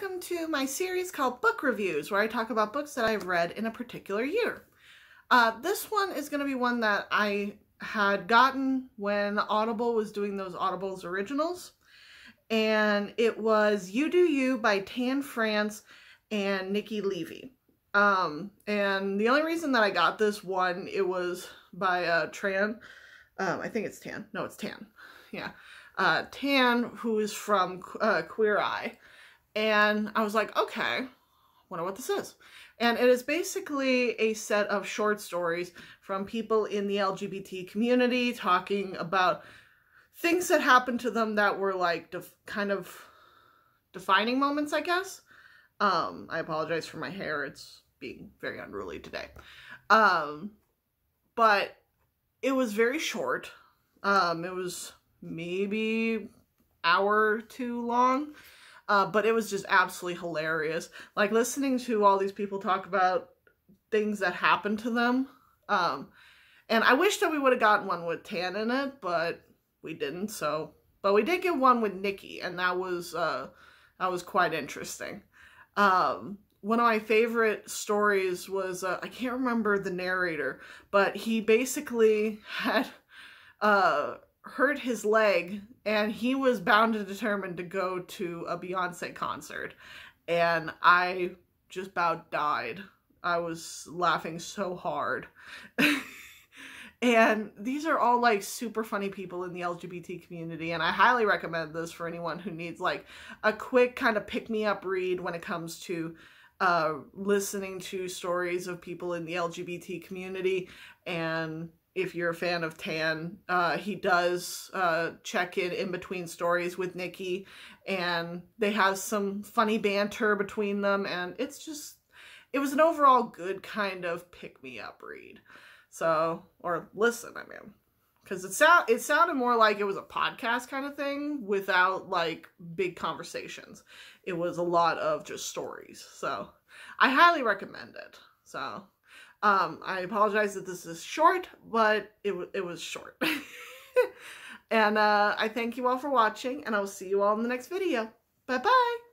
welcome to my series called Book Reviews, where I talk about books that I've read in a particular year. This one is going to be one that I had gotten when Audible was doing those Audibles originals, and it was You Do You by Tan France and Nikki Levy. And the only reason that I got this one, it was by Tan, who is from Queer Eye, and I was like, okay, wonder what this is. And it is basically a set of short stories from people in the LGBT community talking about things that happened to them that were like kind of defining moments, I guess. I apologize for my hair, it's being very unruly today. But it was very short. It was maybe an hour too long, but it was just absolutely hilarious. Like, listening to all these people talk about things that happened to them. And I wish that we would have gotten one with Tan in it, but we didn't. But we did get one with Nikki, and that was quite interesting. One of my favorite stories was, I can't remember the narrator, but he basically had hurt his leg, and he was bound and determined to go to a Beyoncé concert, and I just about died. I was laughing so hard. And these are all like super funny people in the LGBT community, and I highly recommend this for anyone who needs like a quick kind of pick-me-up read when it comes to listening to stories of people in the LGBT community. And if you're a fan of Tan, he does check in between stories with Nikki, and they have some funny banter between them, and it's just, it was an overall good kind of pick-me-up read. So, or listen, I mean, because it sounded more like it was a podcast kind of thing without like big conversations. It was a lot of just stories. So I highly recommend it. So I apologize that this is short, but it was short. And I thank you all for watching, and I will see you all in the next video. Bye-bye.